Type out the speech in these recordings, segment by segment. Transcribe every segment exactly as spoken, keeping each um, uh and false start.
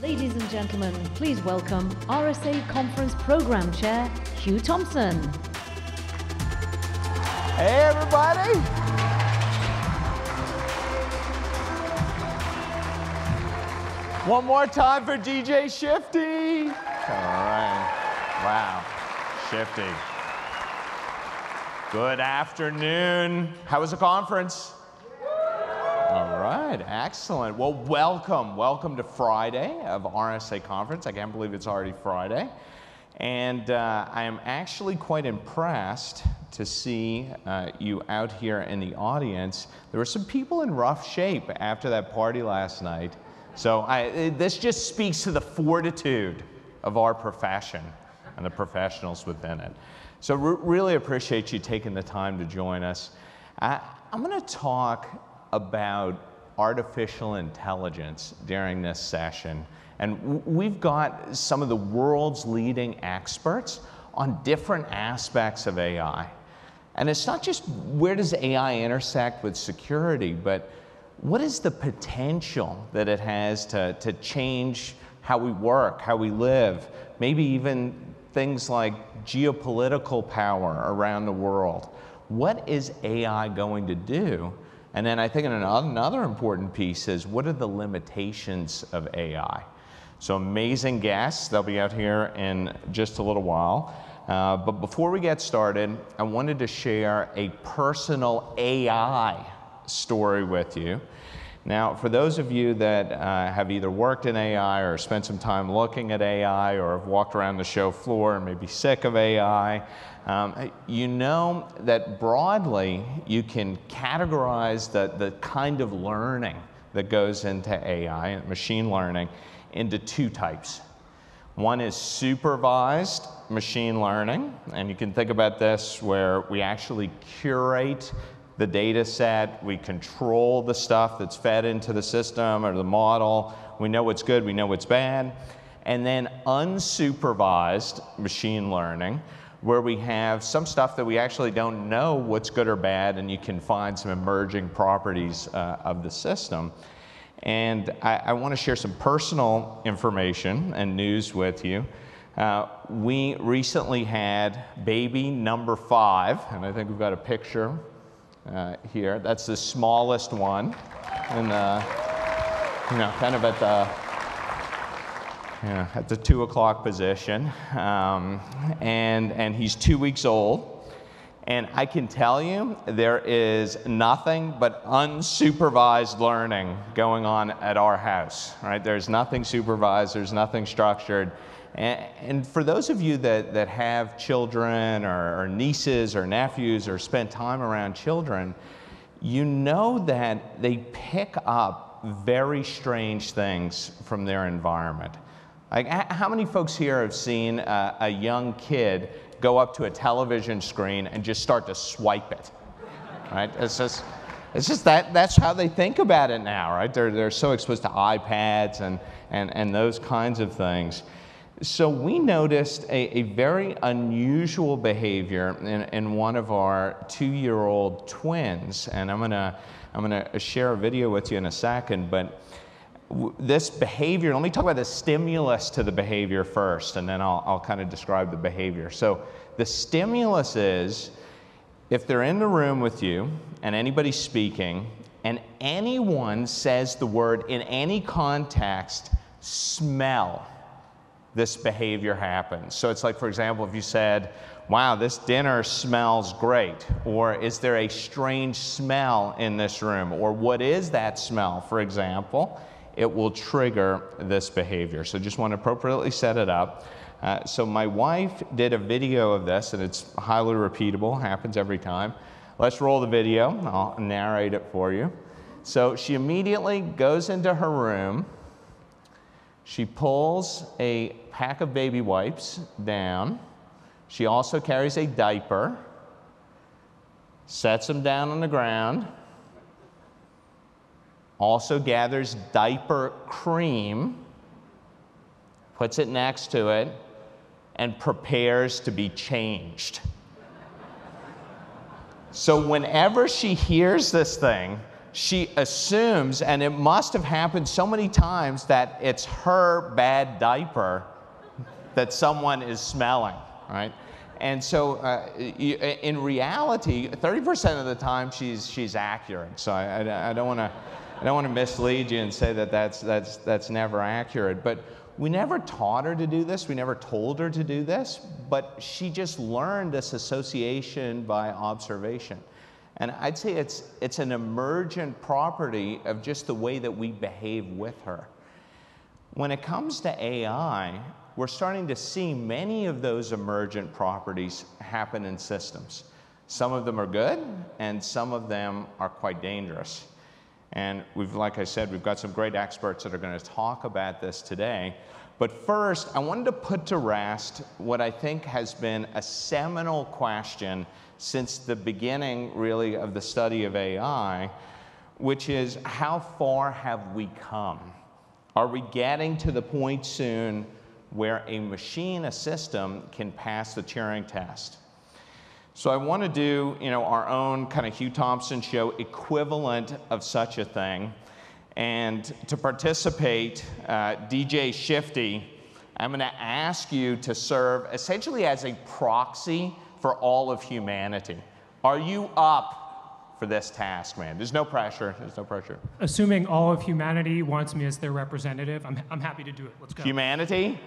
Ladies and gentlemen, please welcome R S A Conference Program Chair, Hugh Thompson. Hey, everybody. One more time for D J Shifty. All right. Wow. Shifty. Good afternoon. How was the conference? All right, excellent. Well, welcome. Welcome to Friday of R S A Conference. I can't believe it's already Friday. And uh, I am actually quite impressed to see uh, you out here in the audience. There were some people in rough shape after that party last night. So I, this just speaks to the fortitude of our profession and the professionals within it. So re really appreciate you taking the time to join us. I, I'm going to talk about artificial intelligence during this session. And w we've got some of the world's leading experts on different aspects of A I. And it's not just where does A I intersect with security, but what is the potential that it has to, to change how we work, how we live, maybe even things like geopolitical power around the world. What is A I going to do? And then I think another important piece is what are the limitations of A I? So amazing guests. They'll be out here in just a little while. Uh, but before we get started, I wanted to share a personal A I story with you. Now, for those of you that uh, have either worked in A I or spent some time looking at A I or have walked around the show floor and may be sick of A I, um, you know that broadly you can categorize the, the kind of learning that goes into A I and machine learning into two types. One is supervised machine learning, and you can think about this where we actually curate the data set, we control the stuff that's fed into the system or the model, we know what's good, we know what's bad. And then unsupervised machine learning, where we have some stuff that we actually don't know what's good or bad, and you can find some emerging properties uh, of the system. And I, I want to share some personal information and news with you. Uh, we recently had baby number five, and I think we've got a picture Uh, here. That's the smallest one. And, uh, you know, kind of at the, you know, at the two o'clock position. Um, and, and he's two weeks old. And I can tell you there is nothing but unsupervised learning going on at our house, right? There's nothing supervised, there's nothing structured. And for those of you that, that have children or, or nieces or nephews or spend time around children, you know that they pick up very strange things from their environment. Like, how many folks here have seen a, a young kid go up to a television screen and just start to swipe it, right? It's just, it's just that, that's how they think about it now, right? They're, they're so exposed to iPads and, and, and those kinds of things. So we noticed a, a very unusual behavior in, in one of our two-year-old twins, and I'm gonna I'm gonna share a video with you in a second. But w this behavior, let me talk about the stimulus to the behavior first, and then I'll I'll kind of describe the behavior. So the stimulus is if they're in the room with you and anybody's speaking, and anyone says the word in any context, smell. This behavior happens. So it's like, for example, if you said, wow, this dinner smells great, or is there a strange smell in this room, or what is that smell, for example, it will trigger this behavior. So just want to appropriately set it up. Uh, so my wife did a video of this, and it's highly repeatable, happens every time. Let's roll the video. I'll narrate it for you. So she immediately goes into her room. She pulls a pack of baby wipes down. She also carries a diaper, sets them down on the ground, also gathers diaper cream, puts it next to it, and prepares to be changed. So whenever she hears this thing, she assumes, and it must have happened so many times, that it's her bad diaper that someone is smelling, right? And so uh, in reality, thirty percent of the time she's, she's accurate. So I, I, I don't want to I don't want to mislead you and say that that's, that's, that's never accurate. But we never taught her to do this. We never told her to do this. But she just learned this association by observation. And I'd say it's, it's an emergent property of just the way that we behave with her. When it comes to A I, we're starting to see many of those emergent properties happen in systems. Some of them are good, and some of them are quite dangerous. And we've, like I said, we've got some great experts that are going to talk about this today. But first, I wanted to put to rest what I think has been a seminal question since the beginning, really, of the study of A I, which is how far have we come? Are we getting to the point soon where a machine, a system, can pass the Turing test? So I want to do, you know, our own kind of Hugh Thompson show equivalent of such a thing. And to participate, uh, D J Shifty, I'm going to ask you to serve essentially as a proxy for all of humanity. Are you up for this task, man? There's no pressure. There's no pressure. Assuming all of humanity wants me as their representative, I'm, I'm happy to do it. Let's go. Humanity?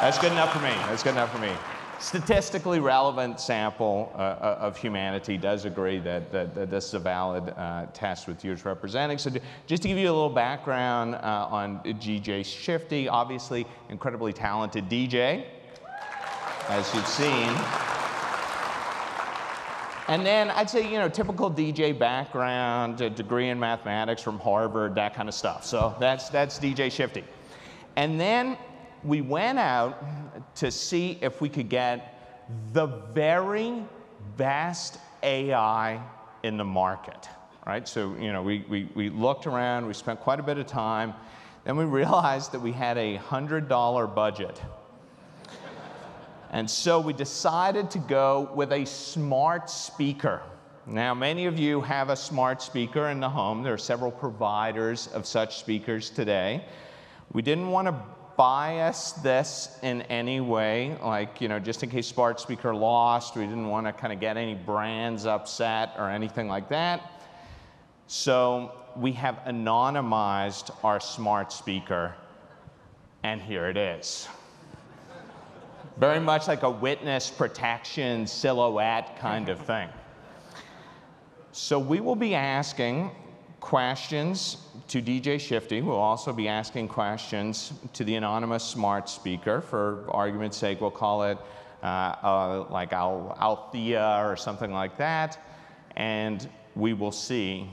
That's good enough for me. That's good enough for me. Statistically relevant sample uh, of humanity does agree that, that, that this is a valid uh, test with you as representing. So just to give you a little background uh, on D J Shifty, obviously incredibly talented D J, as you've seen. And then I'd say, you know, typical D J background, a degree in mathematics from Harvard, that kind of stuff. So that's, that's D J Shifty. And then we went out to see if we could get the very best A I in the market, right? So, you know, we, we, we looked around, we spent quite a bit of time, then we realized that we had a one hundred dollar budget. And so we decided to go with a smart speaker. Now, many of you have a smart speaker in the home. There are several providers of such speakers today. We didn't want to bias this in any way, like, you know, just in case smart speaker lost, we didn't want to kind of get any brands upset or anything like that. So we have anonymized our smart speaker, and here it is. Very much like a witness protection silhouette kind of thing. So we will be asking questions to D J Shifty. We'll also be asking questions to the anonymous smart speaker. For argument's sake, we'll call it uh, uh, like Al Althea or something like that. And we will see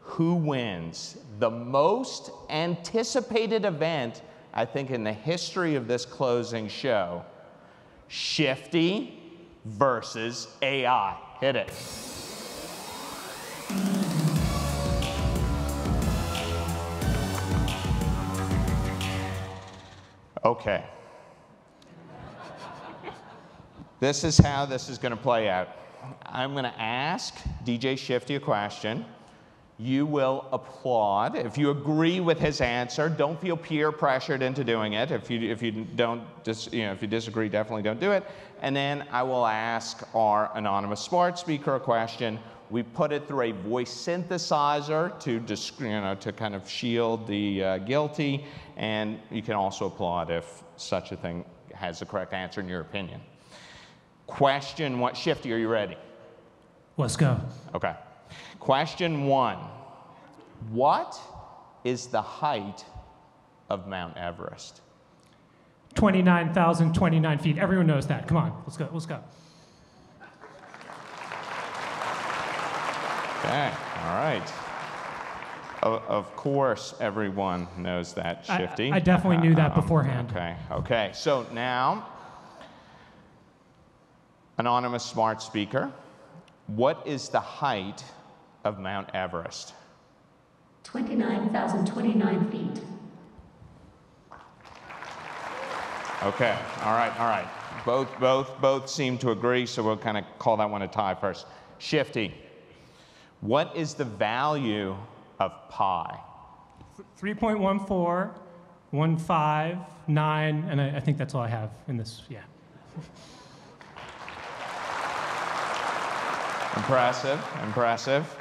who wins the most anticipated event, I think, in the history of this closing show, Shifty versus A I. Hit it. Okay. This is how this is going to play out. I'm going to ask D J Shifty a question. You will applaud if you agree with his answer. Don't feel peer pressured into doing it. If you if you don't dis, you know if you disagree, definitely don't do it. And then I will ask our anonymous smart speaker a question. We put it through a voice synthesizer to, disc, you know, to kind of shield the uh, guilty, and you can also applaud if such a thing has the correct answer in your opinion. Question one. Shifty, are you ready? Let's go. Okay. Question one. What is the height of Mount Everest? twenty-nine thousand twenty-nine feet. Everyone knows that. Come on. Let's go. Let's go. Okay, all right. O of course, everyone knows that, Shifty. I, I definitely uh, knew that um, beforehand. Okay, okay. So now, anonymous smart speaker, what is the height of Mount Everest? twenty-nine thousand twenty-nine feet. Okay, all right, all right. Both, both, both seem to agree, so we'll kind of call that one a tie first. Shifty, what is the value of pi? three point one four, one five, nine, and I, I think that's all I have in this, yeah. Impressive, impressive.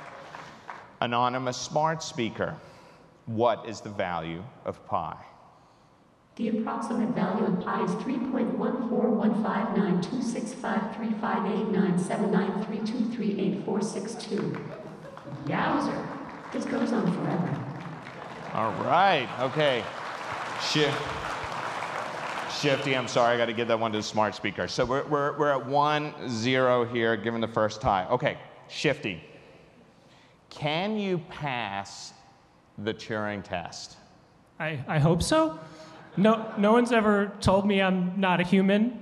Anonymous smart speaker, what is the value of pi? The approximate value of pi is three point one four one five nine two six five three five eight nine seven nine three two three eight four six two. Yowzer, this goes on forever. All right, okay. Shift. Shifty, I'm sorry, I gotta give that one to the smart speaker. So we're, we're, we're at one zero here, given the first tie. Okay, Shifty, can you pass the Turing test? I, I hope so. No, no one's ever told me I'm not a human,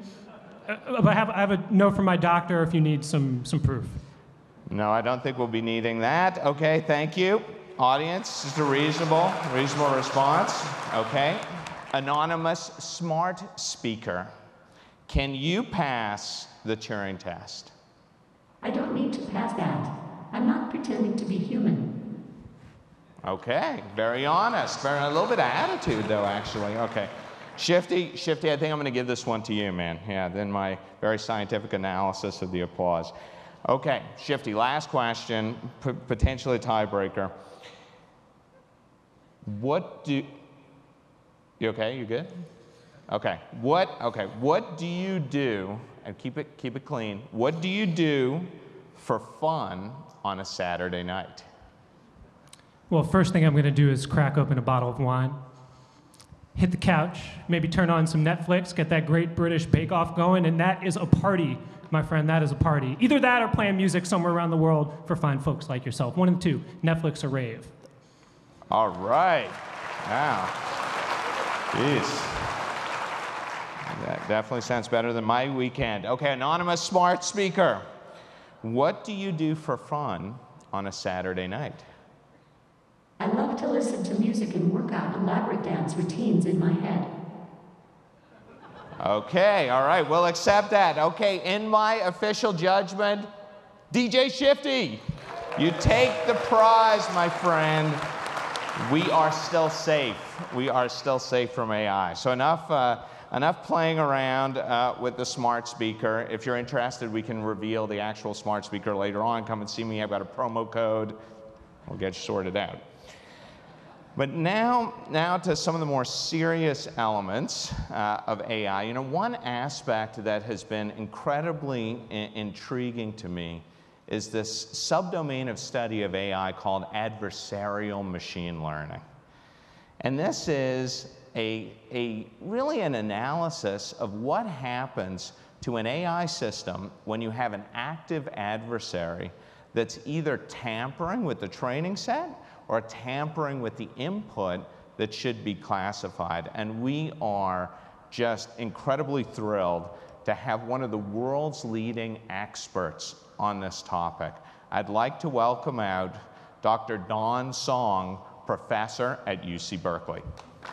uh, but I have, I have a note from my doctor if you need some, some proof. No, I don't think we'll be needing that. Okay, thank you. Audience, just a reasonable, reasonable response. Okay. Anonymous smart speaker, can you pass the Turing test? I don't need to pass that. I'm not pretending to be human. Okay, very honest. Very, a little bit of attitude, though, actually. Okay, Shifty, Shifty, I think I'm going to give this one to you, man. Yeah, then my very scientific analysis of the applause. Okay, Shifty, last question, p potentially a tiebreaker. What do... You okay? You good? Okay. What? Okay. What do you do? And keep it, keep it clean. What do you do for fun on a Saturday night? Well, first thing I'm going to do is crack open a bottle of wine, hit the couch, maybe turn on some Netflix, get that Great British Bake Off going, and that is a party, my friend, that is a party. Either that or playing music somewhere around the world for fine folks like yourself. One and two, Netflix or rave. All right. Wow. Jeez. That definitely sounds better than my weekend. Okay, anonymous smart speaker, what do you do for fun on a Saturday night? I love to listen to music and work out elaborate dance routines in my head. Okay, all right, we'll accept that. Okay, in my official judgment, D J Shifty, you take the prize, my friend. We are still safe. We are still safe from A I. So enough, uh, enough playing around uh, with the smart speaker. If you're interested, we can reveal the actual smart speaker later on. Come and see me, I've got a promo code. We'll get sorted out. But now, now to some of the more serious elements uh, of A I. You know, one aspect that has been incredibly intriguing to me is this subdomain of study of A I called adversarial machine learning. And this is a, a really an analysis of what happens to an A I system when you have an active adversary that's either tampering with the training set or tampering with the input that should be classified. And we are just incredibly thrilled to have one of the world's leading experts on this topic. I'd like to welcome out Doctor Dawn Song, professor at U C Berkeley. Hey,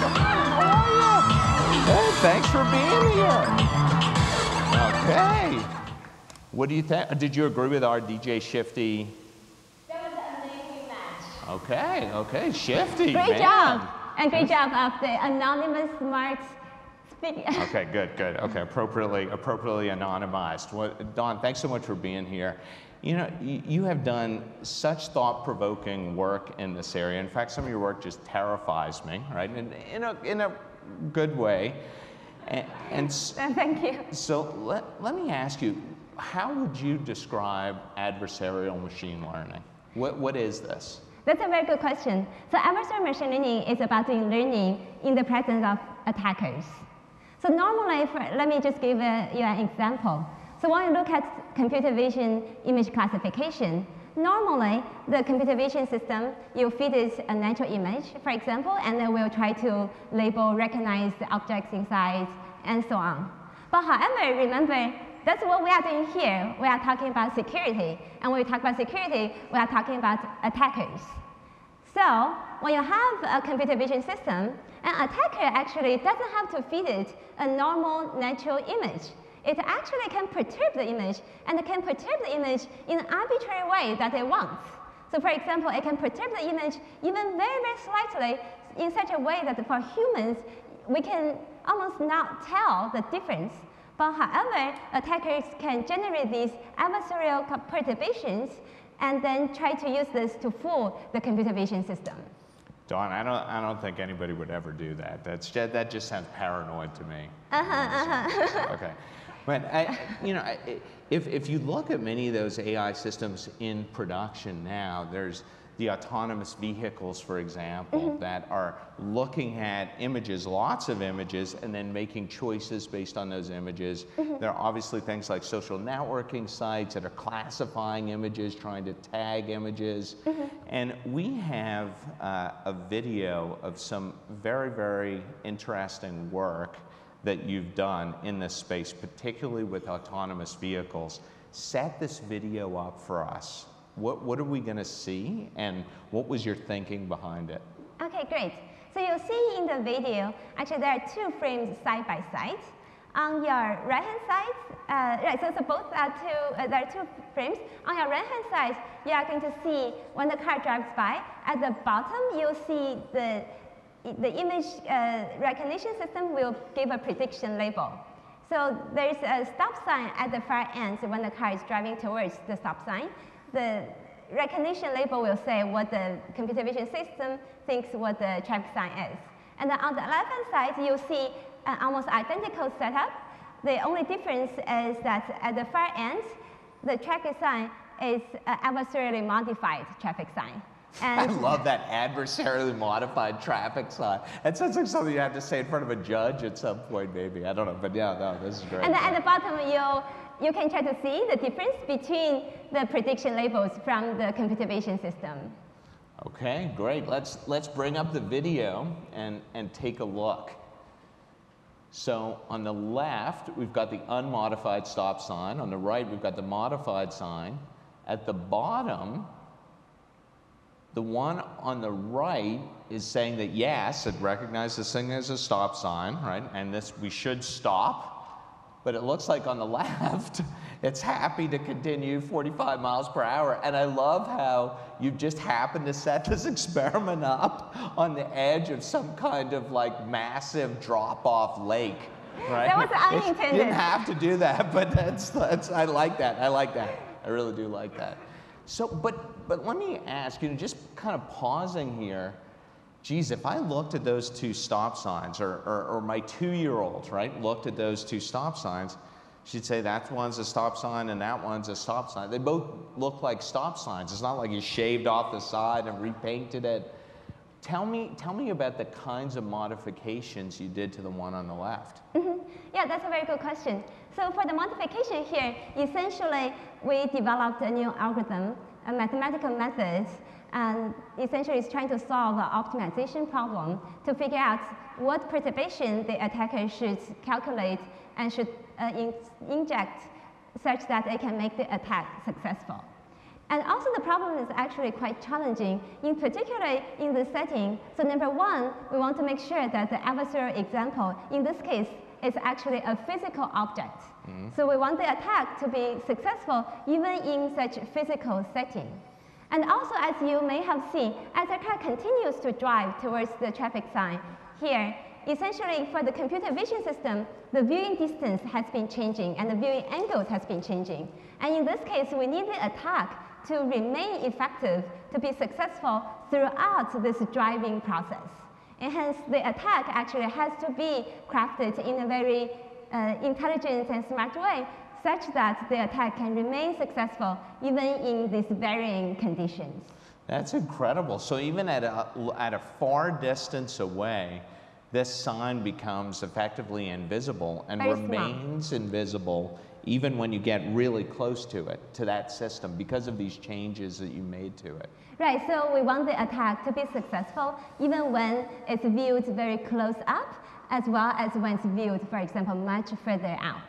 how are you? Hey, thanks for being here. Okay. What do you think? Did you agree with our D J Shifty? That was an amazing match. Okay, okay, Shifty. Great man. Job, and great job of the anonymous smart speaker. Okay, good, good. Okay, appropriately, appropriately anonymized. Well, Dawn, thanks so much for being here. You know, you have done such thought-provoking work in this area. In fact, some of your work just terrifies me, right? In, in a in a good way. And, and thank you. So let let me ask you. How would you describe adversarial machine learning? What, what is this? That's a very good question. So adversarial machine learning is about doing learning in the presence of attackers. So normally, for, let me just give a, you an example. So when you look at computer vision image classification, normally the computer vision system, you feed it a natural image, for example, and then we'll try to label, recognize the objects inside, and so on. But however, remember, that's what we are doing here. We are talking about security. And when we talk about security, we are talking about attackers. So when you have a computer vision system, an attacker actually doesn't have to feed it a normal natural image. It actually can perturb the image, and it can perturb the image in an arbitrary way that it wants. So for example, it can perturb the image even very, very slightly in such a way that for humans, we can almost not tell the difference. But however, attackers can generate these adversarial perturbations and then try to use this to fool the computer vision system. Dawn, I don't, I don't think anybody would ever do that. That's just, that just sounds paranoid to me. Uh-huh, uh-huh. Okay. But I, you know, I, if, if you look at many of those A I systems in production now, there's the autonomous vehicles, for example, mm-hmm. that are looking at images, lots of images, and then making choices based on those images. Mm-hmm. There are obviously things like social networking sites that are classifying images, trying to tag images. Mm-hmm. And we have uh, a video of some very, very interesting work that you've done in this space, particularly with autonomous vehicles. Set this video up for us. What, what are we going to see, and what was your thinking behind it? Okay, great. So you'll see in the video, actually there are two frames side by side. On your right hand side, uh, right, so, so both are two, uh, there are two frames. On your right hand side, you are going to see when the car drives by, at the bottom you'll see the, the image uh, recognition system will give a prediction label. So there's a stop sign at the far end, so when the car is driving towards the stop sign. The recognition label will say what the computer vision system thinks what the traffic sign is. And then on the left-hand side, you'll see an almost identical setup. The only difference is that at the far end, the traffic sign is an adversarially modified traffic sign. And I love that, adversarially modified traffic sign. It sounds like something you have to say in front of a judge at some point, maybe. I don't know, but yeah, no, this is great. And then at the bottom, you'll you can try to see the difference between the prediction labels from the computer vision system. Okay, great. Let's, let's bring up the video and, and take a look. So on the left, we've got the unmodified stop sign. On the right, we've got the modified sign. At the bottom, the one on the right is saying that yes, it recognizes this thing as a stop sign, right? And this, we should stop. But it looks like on the left, it's happy to continue forty-five miles per hour. And I love how you just happened to set this experiment up on the edge of some kind of like massive drop-off lake, right? That was unintended. You didn't have to do that, but that's, that's, I like that. I like that. I really do like that. So, but, but let me ask, you know, just kind of pausing here, geez, if I looked at those two stop signs, or, or, or my two-year-old, right, looked at those two stop signs, she'd say that one's a stop sign and that one's a stop sign. They both look like stop signs. It's not like you shaved off the side and repainted it. Tell me, tell me about the kinds of modifications you did to the one on the left. Mm-hmm. Yeah, that's a very good question. So for the modification here, essentially we developed a new algorithm, a mathematical method, and essentially it's trying to solve an optimization problem to figure out what perturbation the attacker should calculate and should uh, in inject such that it can make the attack successful. And also the problem is actually quite challenging, in particular in this setting. So number one, we want to make sure that the adversarial example, in this case, is actually a physical object. Mm-hmm. So we want the attack to be successful even in such physical setting. And also, as you may have seen, as the car continues to drive towards the traffic sign here, essentially for the computer vision system, the viewing distance has been changing and the viewing angles has been changing. And in this case, we need the attack to remain effective, to be successful throughout this driving process. And hence, the attack actually has to be crafted in a very uh, intelligent and smart way, such that the attack can remain successful even in these varying conditions. That's incredible. So even at a, at a far distance away, this sign becomes effectively invisible and Very remains small. invisible even when you get really close to it, to that system, because of these changes that you made to it. Right, so we want the attack to be successful even when it's viewed very close up, as well as when it's viewed, for example, much further out.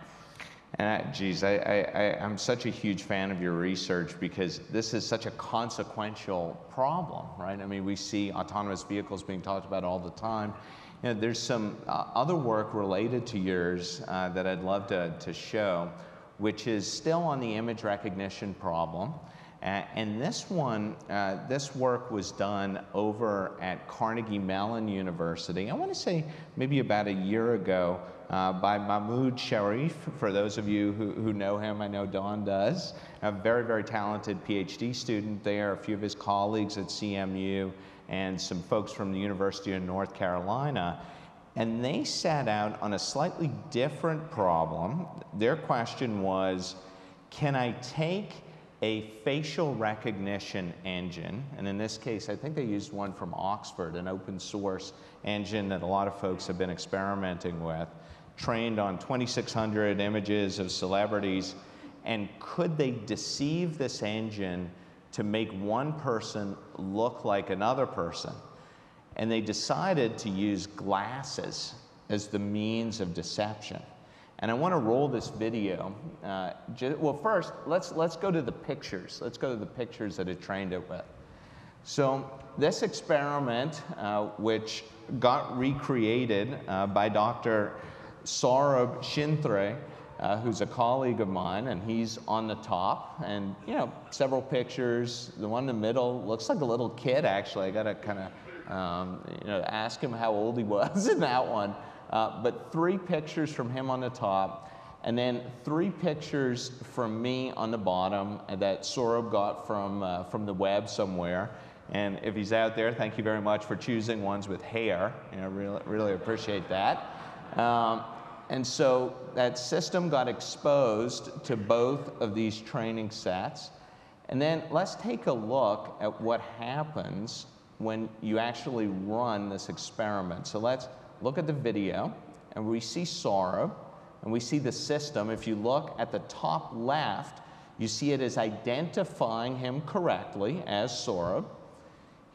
And I, geez, I, I, I, I'm such a huge fan of your research because this is such a consequential problem, right? I mean, we see autonomous vehicles being talked about all the time. You know, there's some uh, other work related to yours uh, that I'd love to, to show, which is still on the image recognition problem. Uh, and this one, uh, this work was done over at Carnegie Mellon University, I want to say maybe about a year ago, uh, by Mahmoud Sharif. For those of you who, who know him, I know Dawn does. A very, very talented PhD student there, a few of his colleagues at C M U, and some folks from the University of North Carolina. And they set out on a slightly different problem. Their question was, can I take a facial recognition engine, and in this case I think they used one from Oxford, an open source engine that a lot of folks have been experimenting with, trained on twenty-six hundred images of celebrities, and could they deceive this engine to make one person look like another person? And they decided to use glasses as the means of deception. And I want to roll this video. Uh, well, first, let's, let's go to the pictures. Let's go to the pictures that it trained it with. So this experiment, uh, which got recreated uh, by Doctor Saurabh Shintre, uh, who's a colleague of mine, and he's on the top. And, you know, several pictures. The one in the middle looks like a little kid, actually. I got to kind of, um, you know, ask him how old he was in that one. Uh, but three pictures from him on the top, and then three pictures from me on the bottom that Saurabh got from, uh, from the web somewhere. And if he's out there, thank you very much for choosing ones with hair. You know, really, really appreciate that. Um, and so that system got exposed to both of these training sets. And then let's take a look at what happens when you actually run this experiment. So let's look at the video, and we see Saurabh, and we see the system. If you look at the top left, you see it is identifying him correctly as Saurabh.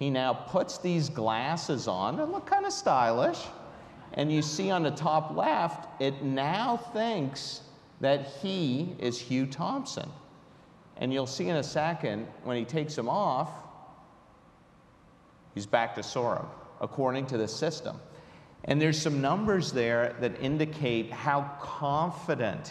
He now puts these glasses on that look kind of stylish, and you see on the top left, it now thinks that he is Hugh Thompson. And you'll see in a second, when he takes him off, he's back to Saurabh, according to the system. And there's some numbers there that indicate how confident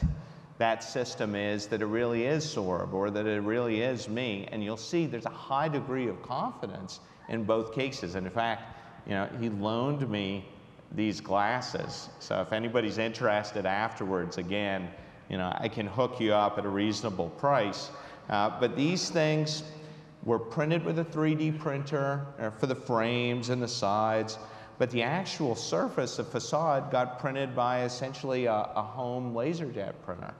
that system is that it really is Saurabh or that it really is me. And you'll see there's a high degree of confidence in both cases. And in fact, you know, he loaned me these glasses. So if anybody's interested afterwards, again, you know, I can hook you up at a reasonable price. Uh, but these things were printed with a three D printer for the frames and the sides. But the actual surface, the facade, got printed by essentially a, a home LaserJet printer.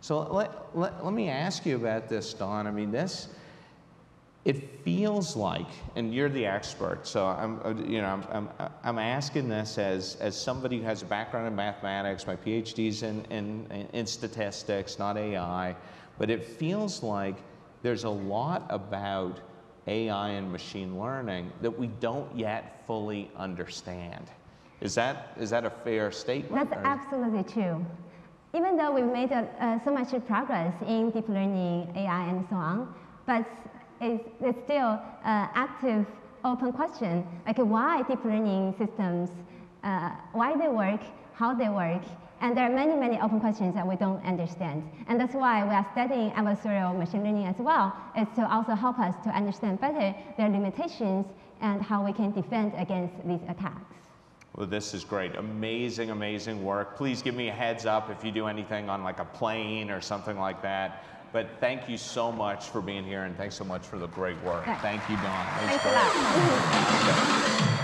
So let, let, let me ask you about this, Dawn. I mean, this, it feels like, and you're the expert, so I'm, you know, I'm, I'm, I'm asking this as, as somebody who has a background in mathematics. My PhD's in, in, in statistics, not A I. But it feels like there's a lot about A I and machine learning that we don't yet fully understand. Is that, is that a fair statement? That's or? Absolutely true. Even though we've made a, uh, so much progress in deep learning, A I, and so on, but it's, it's still an uh, active, open question. Like why deep learning systems, uh, why they work, how they work, and there are many, many open questions that we don't understand. And that's why we are studying adversarial machine learning as well, is to also help us to understand better their limitations and how we can defend against these attacks. Well, this is great. Amazing, amazing work. Please give me a heads up if you do anything on like a plane or something like that. But thank you so much for being here, and thanks so much for the great work. Right. Thank you, Dawn. That was great.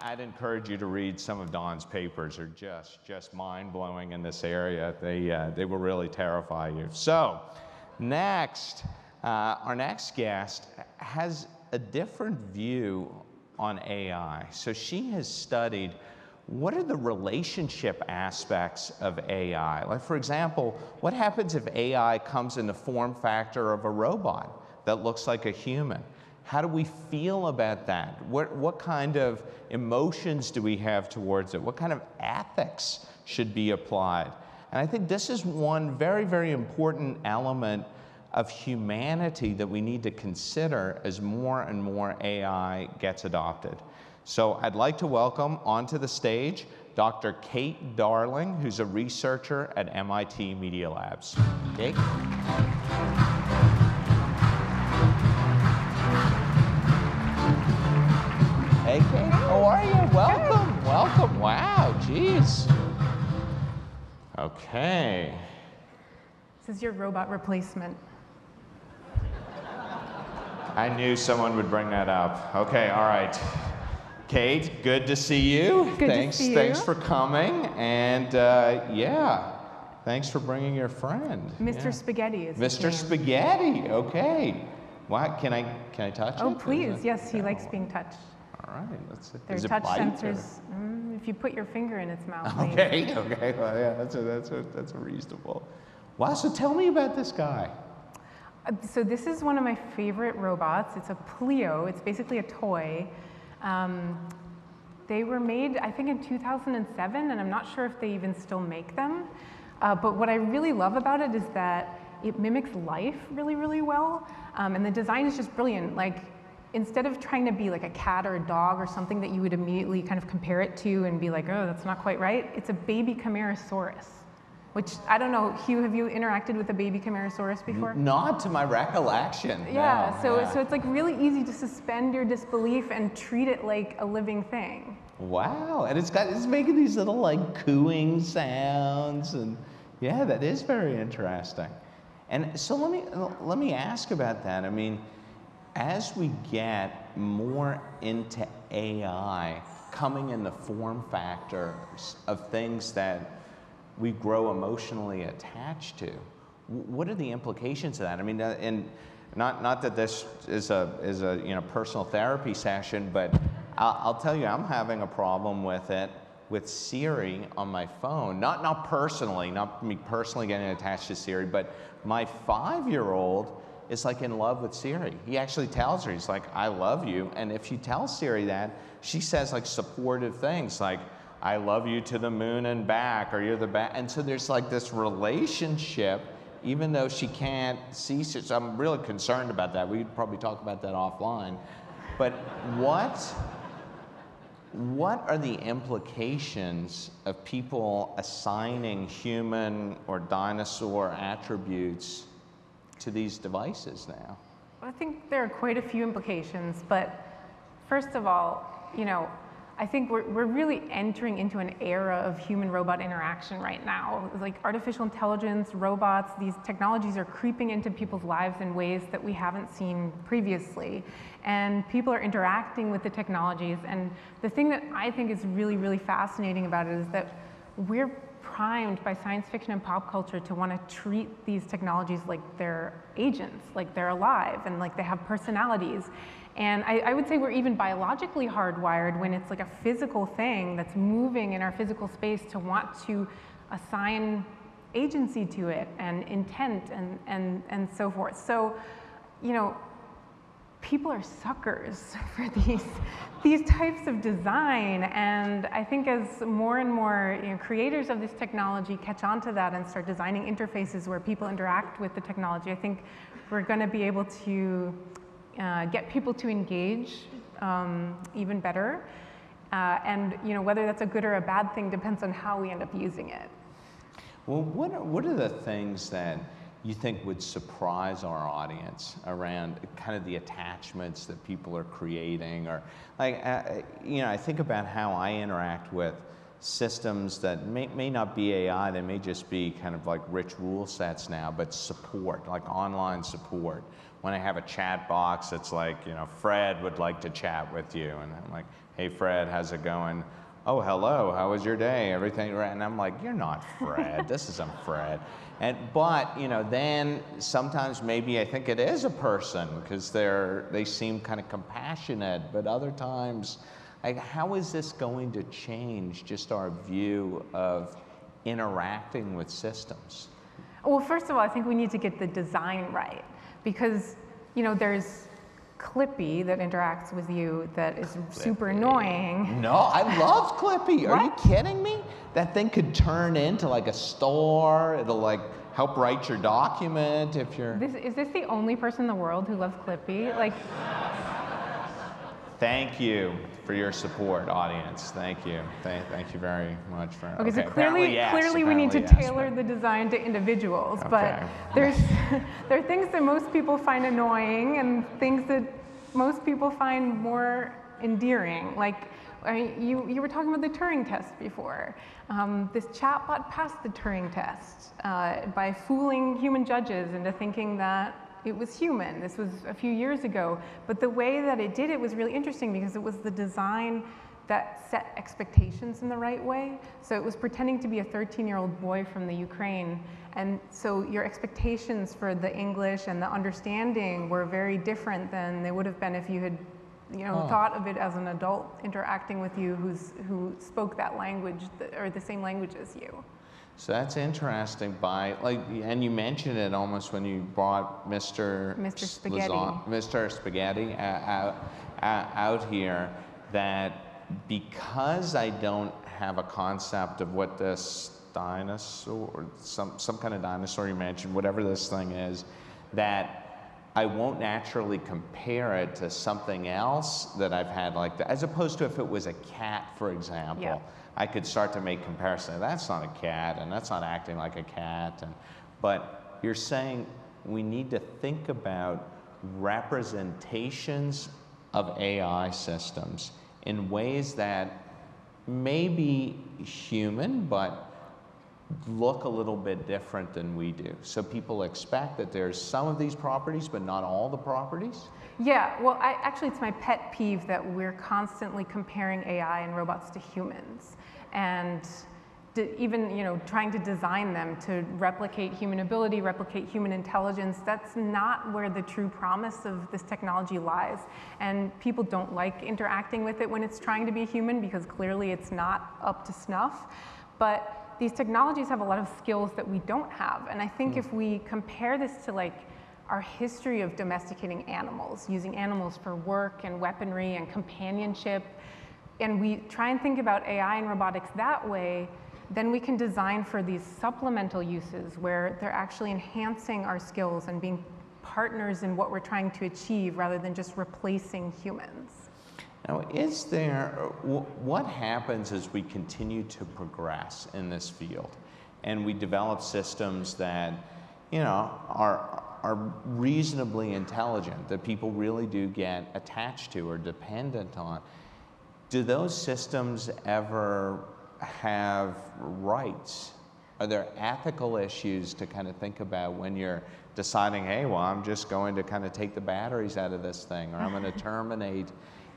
I'd encourage you to read some of Dawn's papers. Are just just mind-blowing in this area. They uh, they will really terrify you. So, next, uh, our next guest has a different view on A I. So she has studied what are the relationship aspects of A I. Like for example, what happens if A I comes in the form factor of a robot that looks like a human? How do we feel about that? What, what kind of emotions do we have towards it? What kind of ethics should be applied? And I think this is one very, very important element of humanity that we need to consider as more and more A I gets adopted. So I'd like to welcome onto the stage Doctor Kate Darling, who's a researcher at M I T Media Labs. Kate? Hey, Kate, how are you? Welcome, Good. welcome. Wow, geez. Okay. This is your robot replacement. I knew someone would bring that up. Okay, all right. Kate, good to see you. Good thanks, to see you. Thanks for coming. And uh, yeah, thanks for bringing your friend. Mister Yeah. Spaghetti is Mister Spaghetti, okay. What, can I, can I touch oh, it? Oh, please, yes, he likes being touched. All right, let's see. There are touch sensors. Mm, if you put your finger in its mouth. Okay, maybe. okay, well, yeah, that's, a, that's, a, that's a reasonable. Wow, so tell me about this guy. Uh, so this is one of my favorite robots. It's a Pleo, it's basically a toy. Um, they were made, I think, in two thousand seven, and I'm not sure if they even still make them. Uh, but what I really love about it is that it mimics life really, really well, um, and the design is just brilliant. Like, instead of trying to be like a cat or a dog or something that you would immediately kind of compare it to and be like, oh, that's not quite right, it's a baby Camarasaurus. Which, I don't know, Hugh, have you interacted with a baby Camarasaurus before? Not to my recollection. Yeah, no, so, yeah. so it's like really easy to suspend your disbelief and treat it like a living thing. Wow, and it's got, it's making these little like cooing sounds, and yeah, that is very interesting. And so let me, let me ask about that. I mean, as we get more into A I coming in the form factors of things that we grow emotionally attached to, what are the implications of that? I mean, and not not that this is a is a you know personal therapy session, but I'll, I'll tell you, I'm having a problem with it with Siri on my phone. Not not personally, not me personally getting attached to Siri, but my five-year-old is like in love with Siri. He actually tells her, he's like, I love you, and if you tell Siri that, she says like supportive things like, I love you to the moon and back, or you're the back. And so there's like this relationship, even though she can't see. So I'm really concerned about that. We could probably talk about that offline. But what, what are the implications of people assigning human or dinosaur attributes to these devices now? Well, I think there are quite a few implications. But first of all, you know, I think we're, we're really entering into an era of human-robot interaction right now. Like artificial intelligence, robots, these technologies are creeping into people's lives in ways that we haven't seen previously. And people are interacting with the technologies. And the thing that I think is really, really fascinating about it is that we're primed by science fiction and pop culture to want to treat these technologies like they're agents, like they're alive, and like they have personalities. And I, I would say we're even biologically hardwired when it's like a physical thing that's moving in our physical space to want to assign agency to it and intent and, and, and so forth. So, you know, people are suckers for these, these types of design. And I think as more and more you know, creators of this technology catch on to that and start designing interfaces where people interact with the technology, I think we're going to be able to Uh, get people to engage um, even better, uh, and you know whether that's a good or a bad thing depends on how we end up using it. Well, what are, what are the things that you think would surprise our audience around kind of the attachments that people are creating, or like uh, you know I think about how I interact with systems that may, may not be A I, they may just be kind of like rich rule sets now, but support, like online support. When I have a chat box, it's like, you know, Fred would like to chat with you. And I'm like, hey, Fred, how's it going? Oh, hello, how was your day? Everything right? And I'm like, you're not Fred. This isn't Fred. And, but, you know, then sometimes maybe I think it is a person because they're, they seem kind of compassionate. But other times, like, how is this going to change just our view of interacting with systems? Well, first of all, I think we need to get the design right. Because you know, there's Clippy that interacts with you that is Clippy. super annoying. No, I love Clippy. Are you kidding me? That thing could turn into like a store. It'll like help write your document if you're... This, is this the only person in the world who loves Clippy? Like. Thank you for your support, audience. Thank you. Thank, thank you very much for. Okay, okay. so clearly, yes, clearly we need to yes, tailor but... the design to individuals. Okay. But there's there are things that most people find annoying and things that most people find more endearing. Like I mean, you you were talking about the Turing test before. Um, this chatbot passed the Turing test uh, by fooling human judges into thinking that it was human. This was a few years ago, but the way that it did it was really interesting because it was the design that set expectations in the right way. So it was pretending to be a thirteen-year-old boy from the Ukraine, and so your expectations for the English and the understanding were very different than they would have been if you had, you know, oh. thought of it as an adult interacting with you who's who spoke that language th- or the same language as you. So that's interesting. By like, and you mentioned it almost when you brought Mister Mister Spaghetti, Lizon, Mister Spaghetti out, out here. That because I don't have a concept of what this dinosaur, some some kind of dinosaur you mentioned, whatever this thing is, that I won't naturally compare it to something else that I've had like that. As opposed to if it was a cat, for example. Yeah. I could start to make comparisons. That's not a cat, and that's not acting like a cat. And, but you're saying we need to think about representations of A I systems in ways that may be human, but look a little bit different than we do. So people expect that there's some of these properties, but not all the properties. Yeah, well, I, actually it's my pet peeve that we're constantly comparing A I and robots to humans, and to even, you know, trying to design them to replicate human ability, replicate human intelligence. That's not where the true promise of this technology lies, and people don't like interacting with it when it's trying to be human because clearly it's not up to snuff. But these technologies have a lot of skills that we don't have, and I think mm. if we compare this to like our history of domesticating animals, using animals for work and weaponry and companionship, and we try and think about A I and robotics that way, then we can design for these supplemental uses where they're actually enhancing our skills and being partners in what we're trying to achieve rather than just replacing humans. Now, is there, what happens as we continue to progress in this field and we develop systems that, you know, are are reasonably intelligent, that people really do get attached to or dependent on, do those systems ever have rights? Are there ethical issues to kind of think about when you're deciding, hey, well, I'm just going to kind of take the batteries out of this thing, or I'm going to terminate.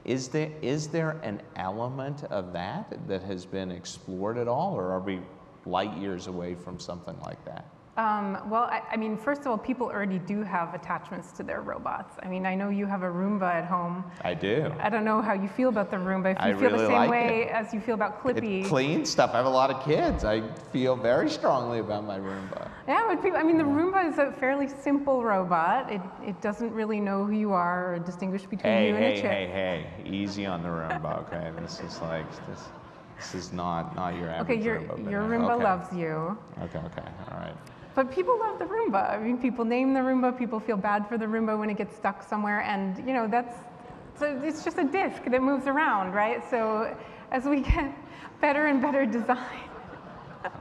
Is there, is there an element of that that has been explored at all, or are we light years away from something like that? Um, well, I, I mean, first of all, people already do have attachments to their robots. I mean, I know you have a Roomba at home. I do. I don't know how you feel about the Roomba, if you I feel really the same like way it. as you feel about Clippy. It cleans stuff. I have a lot of kids. I feel very strongly about my Roomba. Yeah, but people, I mean, the Roomba is a fairly simple robot. It, it doesn't really know who you are or distinguish between hey, you and hey, a chip. Hey, hey, hey, hey. Easy on the Roomba, okay? This is like... This. This is not, not your average okay, your, Roomba. Okay, your Roomba okay. loves you. Okay, okay, all right. But people love the Roomba. I mean, people name the Roomba, people feel bad for the Roomba when it gets stuck somewhere, and you know, that's, so it's just a disc that moves around, right? So as we get better and better design.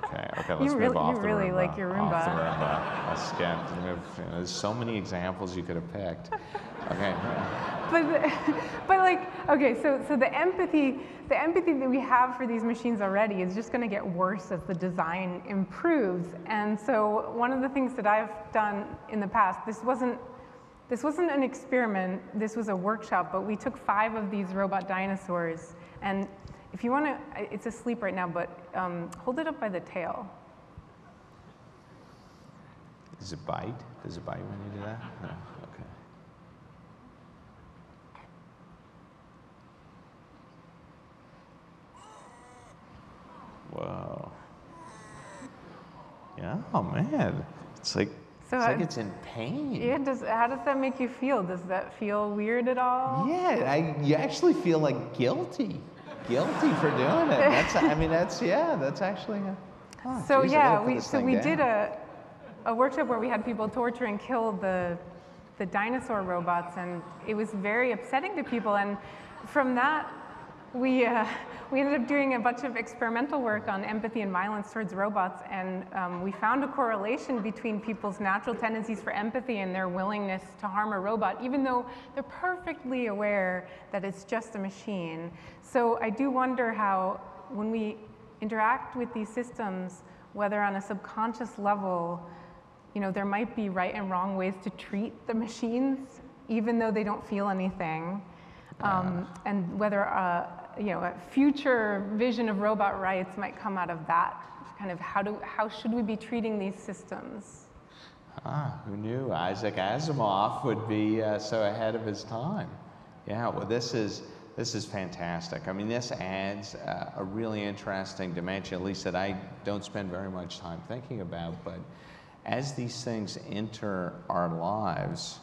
Okay, okay, let's you move really, off you the really Roomba. You really like your Roomba. Off the Roomba. Let's get, move, you know, there's so many examples you could have picked. Okay. But, but like, okay, so, so the empathy, the empathy that we have for these machines already is just going to get worse as the design improves. And so one of the things that I've done in the past, this wasn't, this wasn't an experiment, this was a workshop, but we took five of these robot dinosaurs, and if you want to, it's asleep right now, but um, hold it up by the tail. Does it bite? Does it bite when you do that? No. Okay. Whoa. Yeah, oh man. It's like So it's like it's in pain. Yeah, does, how does that make you feel? Does that feel weird at all? Yeah, I, you actually feel like guilty, guilty for doing it. That's, I mean, that's, yeah, that's actually, oh, so geez, yeah, we, so we down. did a, a workshop where we had people torture and kill the, the dinosaur robots, and it was very upsetting to people. And from that, we, uh, we ended up doing a bunch of experimental work on empathy and violence towards robots, and um, we found a correlation between people's natural tendencies for empathy and their willingness to harm a robot, even though they're perfectly aware that it's just a machine. So I do wonder how, when we interact with these systems, whether on a subconscious level, you know, there might be right and wrong ways to treat the machines, even though they don't feel anything. Um, and whether uh, you know, a future vision of robot rights might come out of that, kind of how, do, how should we be treating these systems? Ah, who knew Isaac Asimov would be uh, so ahead of his time. Yeah, well this is, this is fantastic. I mean, this adds uh, a really interesting dimension, at least that I don't spend very much time thinking about, but as these things enter our lives,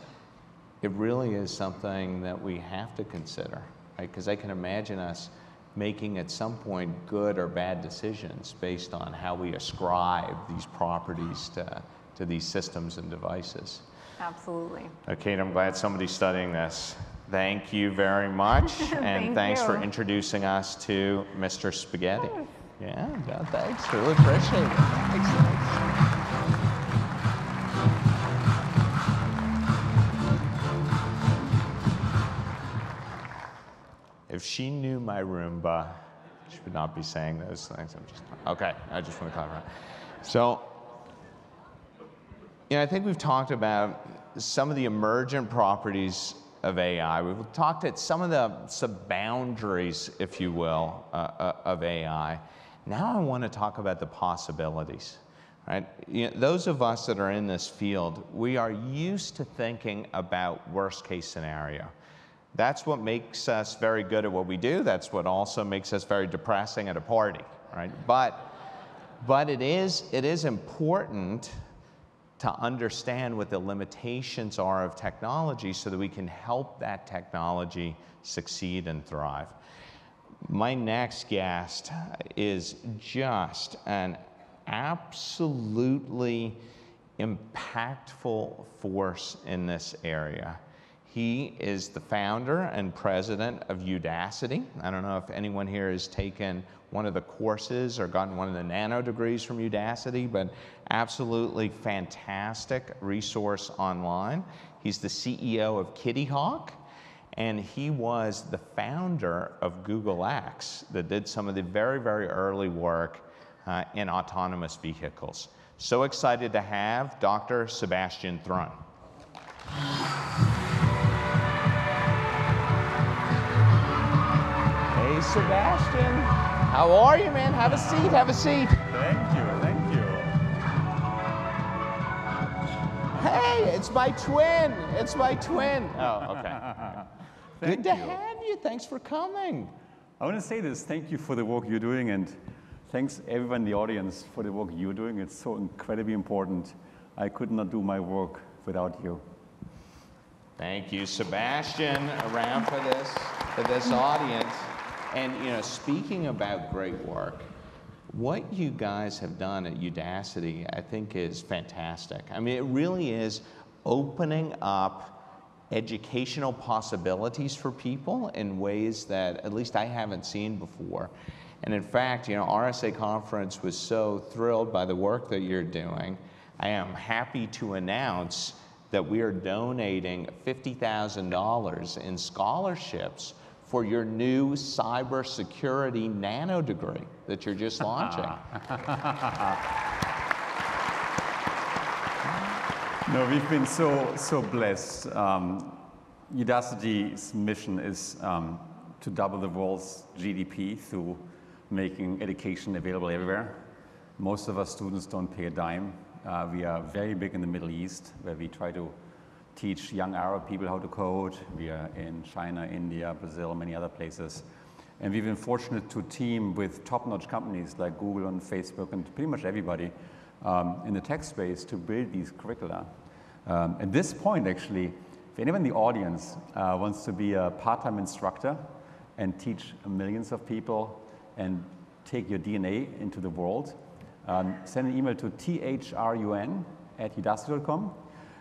it really is something that we have to consider, right? Because I can imagine us making at some point good or bad decisions based on how we ascribe these properties to, to these systems and devices. Absolutely. Okay, and I'm glad somebody's studying this. Thank you very much. And Thank thanks you. for introducing us to Mister Spaghetti. Yes. Yeah, no, thanks. Really appreciate it. Thanks, thanks. If she knew my Roomba, she would not be saying those things. I'm just, okay, I just want to clarify. So, you know, I think we've talked about some of the emergent properties of A I. We've talked at some of the sub-boundaries, if you will, uh, of A I. Now I want to talk about the possibilities, right? You know, those of us that are in this field, we are used to thinking about worst-case scenario. That's what makes us very good at what we do. That's what also makes us very depressing at a party, right? But, but it is, it is important to understand what the limitations are of technology so that we can help that technology succeed and thrive. My next guest is just an absolutely impactful force in this area. He is the founder and president of Udacity. I don't know if anyone here has taken one of the courses or gotten one of the nano degrees from Udacity, but absolutely fantastic resource online. He's the C E O of Kitty Hawk, and he was the founder of Google X that did some of the very, very early work uh, in autonomous vehicles. So excited to have Doctor Sebastian Thrun. Hey, Sebastian. How are you, man? Have a seat, have a seat. Thank you, thank you. Hey, it's my twin. It's my twin. Oh, okay. Good to have you. Thanks for coming. I want to say this. Thank you for the work you're doing, and thanks everyone in the audience for the work you're doing. It's so incredibly important. I could not do my work without you. Thank you, Sebastian. Around for this, for this audience. And, you know, speaking about great work, what you guys have done at Udacity, I think, is fantastic. I mean, it really is opening up educational possibilities for people in ways that at least I haven't seen before. And in fact, you know, R S A Conference was so thrilled by the work that you're doing. I am happy to announce that we are donating fifty thousand dollars in scholarships for your new cybersecurity nano degree that you're just launching. No, we've been so, so blessed. Um, Udacity's mission is um, to double the world's G D P through making education available everywhere. Most of our students don't pay a dime. Uh, we are very big in the Middle East, where we try to teach young Arab people how to code. We are in China, India, Brazil, many other places. And we've been fortunate to team with top-notch companies like Google and Facebook and pretty much everybody um, in the tech space to build these curricula. Um, at this point, actually, if anyone in the audience uh, wants to be a part-time instructor and teach millions of people and take your D N A into the world, um, send an email to thrun at udacity dot com.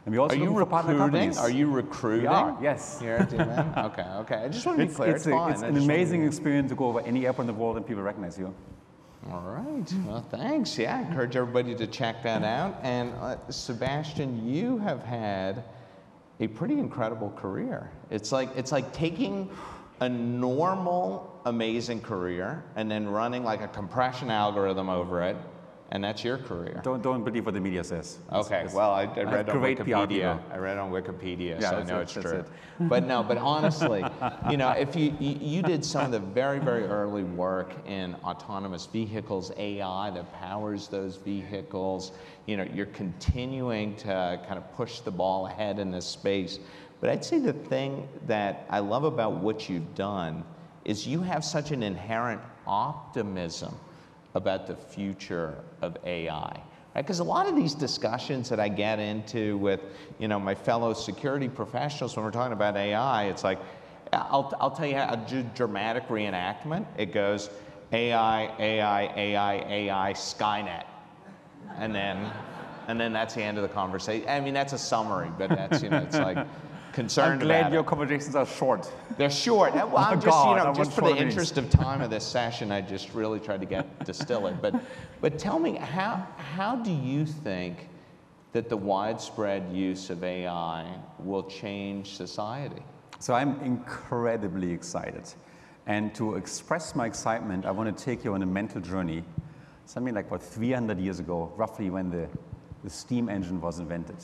And we also look for partner companies. Are you recruiting? We are, yes. You're at D N A? Okay, okay. I just want to be it's, clear. It's, it's, a, it's an amazing be... experience to go over any airport in the world and people recognize you. All right. Well, thanks. Yeah, I encourage everybody to check that out. And uh, Sebastian, you have had a pretty incredible career. It's like it's like taking a normal, amazing career and then running like a compression algorithm over it. And that's your career. Don't don't believe what the media says. Okay, it's, well, I, I read on Wikipedia. I read on Wikipedia, yeah, so I know it, it's true. It. But no, but honestly, you know, if you, you you did some of the very very early work in autonomous vehicles, A I that powers those vehicles. You know, you're continuing to kind of push the ball ahead in this space. But I'd say the thing that I love about what you've done is you have such an inherent optimism about the future of A I, because right? a lot of these discussions that I get into with, you know, my fellow security professionals when we're talking about A I, it's like, I'll, I'll tell you how, I'll do dramatic reenactment. It goes, A I, A I, A I, A I, Skynet. And then, and then that's the end of the conversation. I mean, that's a summary, but that's, you know, it's like, I'm glad your it. conversations are short. They're short. Well, I'm just, God, you know, just for the minutes. interest of time of this session, I just really tried to get distill it. But, but tell me, how, how do you think that the widespread use of A I will change society? So I'm incredibly excited. And to express my excitement, I want to take you on a mental journey, something like about three hundred years ago, roughly when the, the steam engine was invented.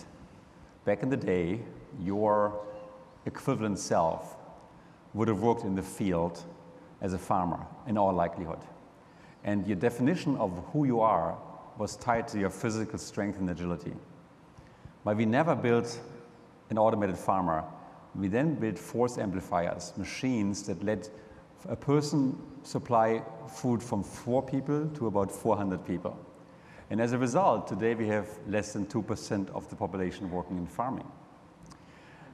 Back in the day, your equivalent self would have worked in the field as a farmer, in all likelihood. And your definition of who you are was tied to your physical strength and agility. But we never built an automated farmer. We then built force amplifiers, machines that let a person supply food from four people to about four hundred people. And as a result, today we have less than two percent of the population working in farming.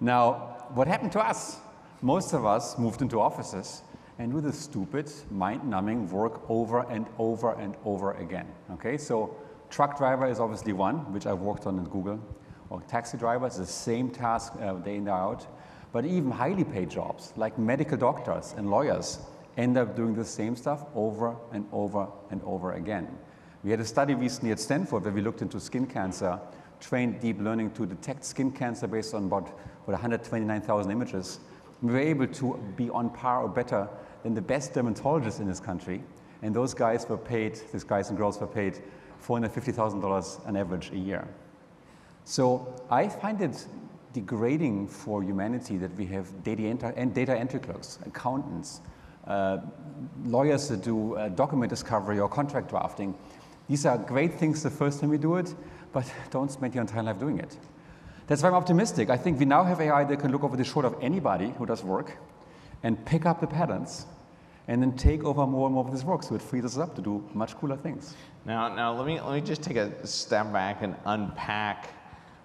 Now, what happened to us? Most of us moved into offices and do the stupid, mind-numbing work over and over and over again, okay? So truck driver is obviously one, which I've worked on at Google, or taxi driver is the same task uh, day in, day out, but even highly paid jobs like medical doctors and lawyers end up doing the same stuff over and over and over again. We had a study recently at Stanford where we looked into skin cancer, trained deep learning to detect skin cancer based on about one hundred twenty-nine thousand images. We were able to be on par or better than the best dermatologists in this country. And those guys were paid, these guys and girls were paid four hundred fifty thousand dollars on average a year. So I find it degrading for humanity that we have data enter and data entry clerks, accountants, uh, lawyers that do uh, document discovery or contract drafting. These are great things the first time we do it, but don't spend your entire life doing it. That's why I'm optimistic. I think we now have A I that can look over the shoulder of anybody who does work and pick up the patterns and then take over more and more of this work, so it frees us up to do much cooler things. Now, now let me, let me just take a step back and unpack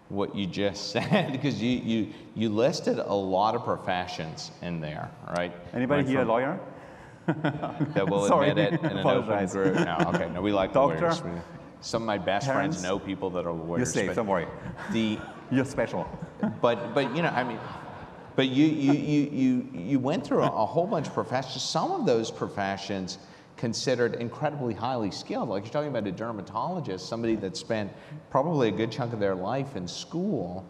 what you just said, because you, you, you listed a lot of professions in there, right? Anybody right here a lawyer? That will Sorry. admit it in an Apologize. open group. No, okay, no, we like Doctor. lawyers. Some of my best Parents, friends know people that are lawyers. You're safe, don't worry. The, you're special. But, but you know, I mean, but you, you, you, you, you went through a, a whole bunch of professions. Some of those professions considered incredibly highly skilled. Like you're talking about a dermatologist, somebody that spent probably a good chunk of their life in school.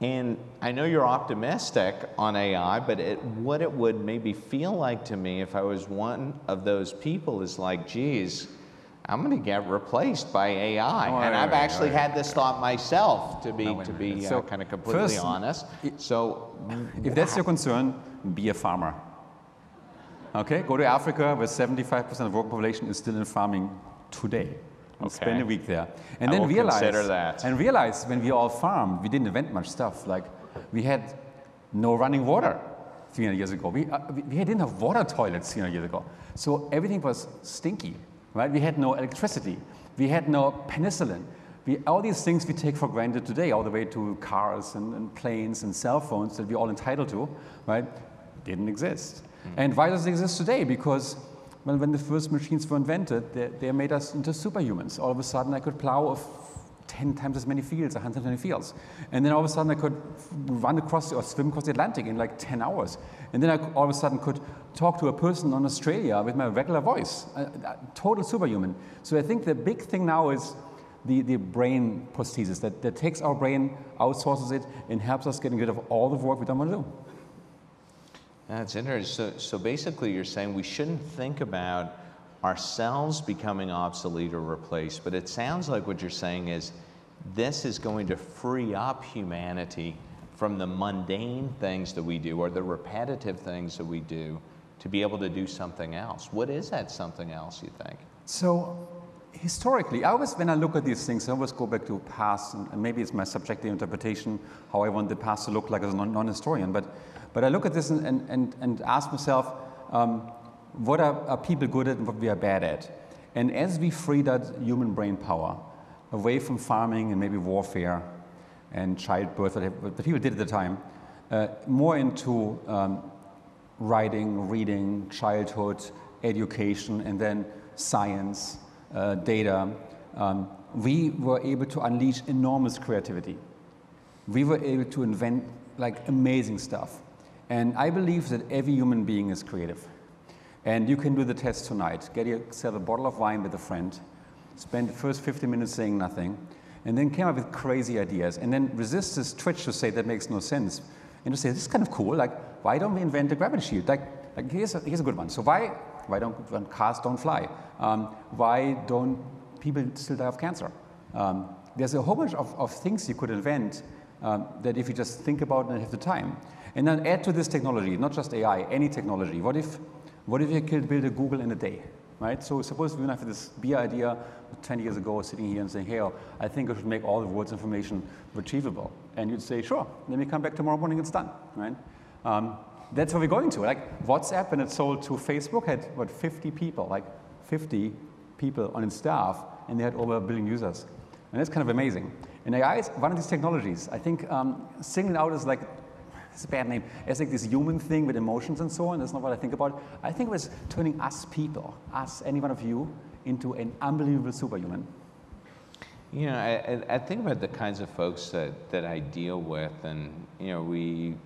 And I know you're optimistic on A I, but it, what it would maybe feel like to me if I was one of those people is like, geez, I'm going to get replaced by A I, oh, and right, I've right, actually right, had this right. thought myself. To be no, to be so, uh, kind of completely first, honest. It, so, if wow. that's your concern, be a farmer. Okay, go to Africa, where seventy-five percent of the world population is still in farming today. Okay. Spend a week there, and I then will realize consider that. And realize when we all farmed, we didn't invent much stuff. Like we had no running water three hundred years ago. We uh, we didn't have water toilets three hundred years ago. So everything was stinky. right? We had no electricity. We had no penicillin. We, all these things we take for granted today, all the way to cars and, and planes and cell phones that we're all entitled to, right, didn't exist. Mm-hmm. And why does it exist today? Because well, when the first machines were invented, they, they made us into superhumans. All of a sudden, I could plow ten times as many fields, one hundred times as many fields. And then all of a sudden, I could run across or swim across the Atlantic in like ten hours. And then I all of a sudden could talk to a person in Australia with my regular voice, a, a total superhuman. So I think the big thing now is the, the brain prosthesis that, that takes our brain, outsources it, and helps us getting rid of all the work we don't want to do. That's interesting. So, so basically you're saying we shouldn't think about ourselves becoming obsolete or replaced, but it sounds like what you're saying is this is going to free up humanity from the mundane things that we do or the repetitive things that we do to be able to do something else. What is that something else, you think? So historically, I always, when I look at these things, I always go back to past, and maybe it's my subjective interpretation, how I want the past to look like as a non-historian, but But I look at this and, and, and, and ask myself, um, what are, are people good at and what we are bad at? And as we freed that human brain power away from farming and maybe warfare and childbirth, what people did at the time, uh, more into um, writing, reading, childhood, education, and then science, uh, data, um, we were able to unleash enormous creativity. We were able to invent like amazing stuff. And I believe that every human being is creative. And you can do the test tonight. Get yourself a bottle of wine with a friend, spend the first fifty minutes saying nothing, and then came up with crazy ideas. And then resist this twitch to say that makes no sense. And to say, this is kind of cool. Like, why don't we invent a gravity shield? Like, like here's, a, here's a good one. So why, why don't when cars don't fly? Um, why don't people still die of cancer? Um, there's a whole bunch of, of things you could invent um, that if you just think about it and have the time. And then add to this technology, not just A I, any technology. What if, what if you could build a Google in a day, right? So suppose we have this beer idea twenty years ago, sitting here and saying, hey, oh, I think I should make all the world's information retrievable. And you'd say, sure, let me come back tomorrow morning, it's done, right? Um, that's where we're going to. Like WhatsApp, when it sold to Facebook, had what, fifty people, like fifty people on its staff, and they had over a billion users. And that's kind of amazing. And A I is one of these technologies. I think um, singling out is like, it's a bad name. It's like this human thing with emotions and so on. That's not what I think about. I think it was turning us people, us, any one of you, into an unbelievable superhuman. You know, I, I think about the kinds of folks that, that I deal with, and, you know, we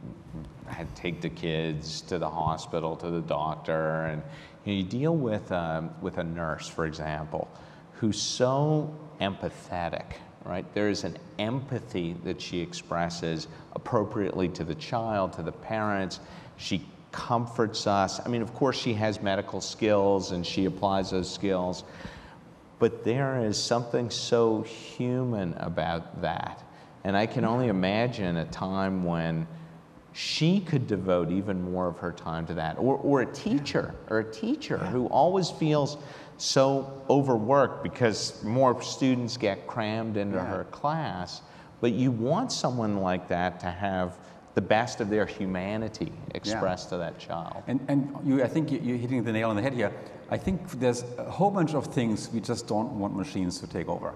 I take the kids to the hospital, to the doctor, and you, know, you deal with, um, with a nurse, for example, who's so empathetic. Right? There is an empathy that she expresses appropriately to the child, to the parents. She comforts us. I mean, of course, she has medical skills and she applies those skills, but there is something so human about that. And I can only imagine a time when she could devote even more of her time to that, or, or a teacher, or a teacher who always feels so overworked because more students get crammed into yeah. her class. But you want someone like that to have the best of their humanity expressed yeah. to that child. And, and you, I think you're hitting the nail on the head here. I think there's a whole bunch of things we just don't want machines to take over.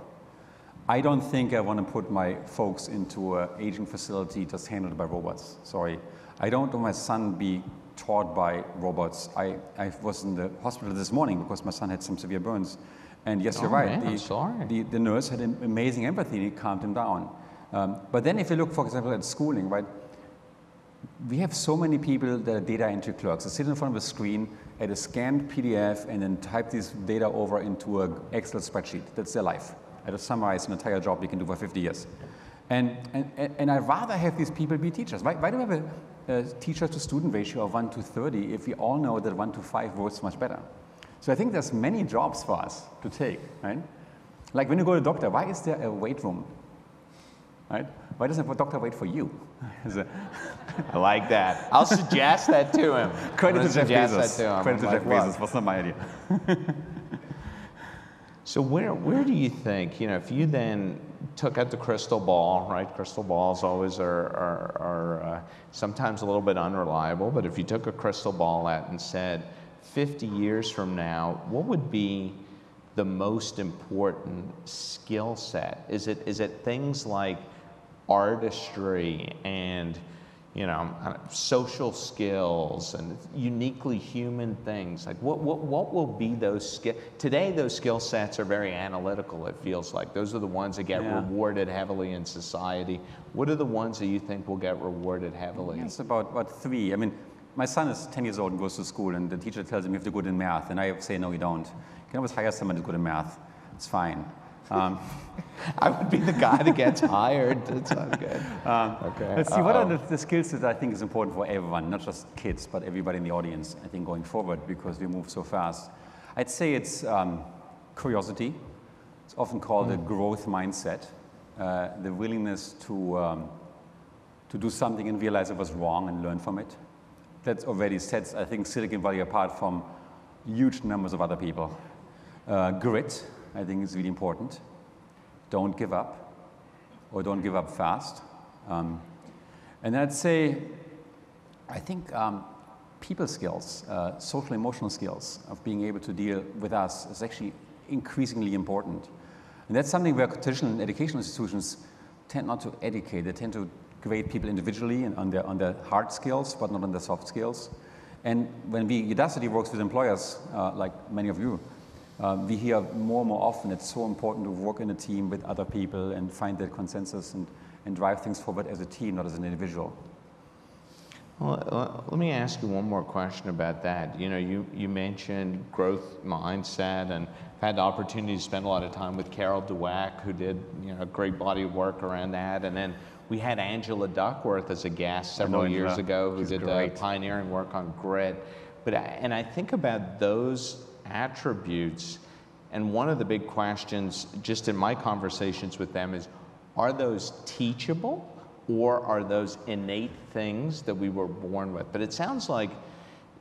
I don't think I want to put my folks into an aging facility just handled by robots. Sorry. I don't want my son be taught by robots. I, I was in the hospital this morning because my son had some severe burns. And yes, oh, you're right. Man, the, I'm sorry. The, the nurse had an amazing empathy and it calmed him down. Um, but then if you look, for example, at schooling, right? We have so many people that are data entry clerks. They sit in front of a screen at a scanned P D F and then type this data over into an Excel spreadsheet. That's their life. I just summarize an entire job you can do for fifty years. And, and, and I'd rather have these people be teachers. Why, why do we have a Uh, teacher to student ratio of one to thirty if we all know that one to five works much better? So I think there's many jobs for us to take, right? Like when you go to a doctor, why is there a wait room, right? Why doesn't a doctor wait for you? I like that. I'll suggest that to him. Credit to Jeff Bezos. To him. Credit to like, Jeff Bezos. That's not my idea. So where, where do you think, you know, if you then took out the crystal ball, right? Crystal balls always are, are, are uh, sometimes a little bit unreliable, but if you took a crystal ball out and said, fifty years from now, what would be the most important skill set? Is it, is it things like artistry and, you know, social skills and uniquely human things? Like what, what, what will be those skills? Today, those skill sets are very analytical, it feels like. Those are the ones that get yeah. rewarded heavily in society. What are the ones that you think will get rewarded heavily? It's about, about three. I mean, my son is ten years old and goes to school, and the teacher tells him you have to go in math. And I say, no, you don't. You can always hire someone to go to math. It's fine. Um, I would be the guy that gets hired. That's not good. Um, okay. Let's see, uh-oh. What are the, the skills that I think is important for everyone, not just kids, but everybody in the audience, I think, going forward, because we move so fast? I'd say it's um, curiosity. It's often called mm. a growth mindset, uh, the willingness to, um, to do something and realize it was wrong and learn from it. That already sets, I think, Silicon Valley apart from huge numbers of other people. Uh, grit. I think it's really important. Don't give up, or don't give up fast. Um, and I'd say, I think um, people skills, uh, social emotional skills of being able to deal with us is actually increasingly important. And that's something where traditional educational institutions tend not to educate. They tend to grade people individually and on their, on their hard skills, but not on their soft skills. And when we, Udacity works with employers, uh, like many of you, Uh, we hear more and more often it's so important to work in a team with other people and find that consensus and, and drive things forward as a team, not as an individual. Well, let me ask you one more question about that. You know, you, you mentioned growth mindset, and I've had the opportunity to spend a lot of time with Carol Dweck, who did, you know, a great body of work around that. And then we had Angela Duckworth as a guest several years Angela. ago, who She's did the pioneering work on grit. But I, and I think about those attributes, and one of the big questions just in my conversations with them is, are those teachable, or are those innate things that we were born with? But it sounds like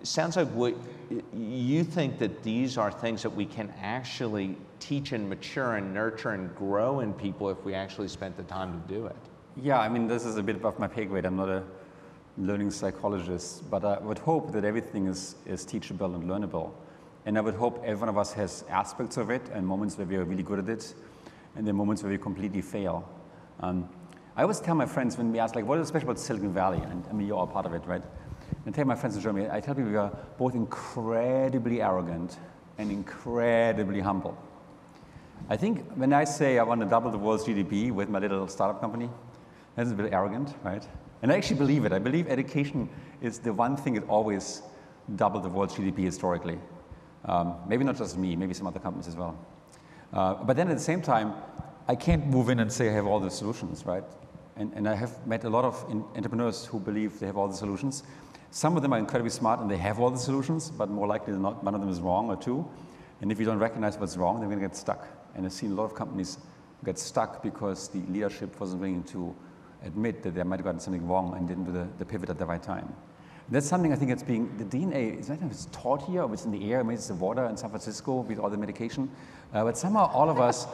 it sounds like what you think, that these are things that we can actually teach and mature and nurture and grow in people if we actually spent the time to do it. Yeah, I mean, this is a bit above my pay grade. I'm not a learning psychologist, but I would hope that everything is, is teachable and learnable. And I would hope every one of us has aspects of it and moments where we are really good at it and then moments where we completely fail. Um, I always tell my friends when we ask, like, what is special about Silicon Valley? And I mean, you're all part of it, right? And I tell my friends in Germany, I tell people we are both incredibly arrogant and incredibly humble. I think when I say I want to double the world's G D P with my little startup company, that's a bit arrogant, right? And I actually believe it. I believe education is the one thing that always doubled the world's G D P historically. Um, maybe not just me, maybe some other companies as well. Uh, but then at the same time, I can't move in and say I have all the solutions, right? And, and I have met a lot of in entrepreneurs who believe they have all the solutions. Some of them are incredibly smart and they have all the solutions, but more likely than not, one of them is wrong or two. And if you don't recognize what's wrong, they're going to get stuck. And I've seen a lot of companies get stuck because the leadership wasn't willing to admit that they might have gotten something wrong and didn't do the, the pivot at the right time. That's something I think that's being, the D N A, I don't know if it's taught here or it's in the air, maybe it's the water in San Francisco with all the medication, uh, but somehow all of us,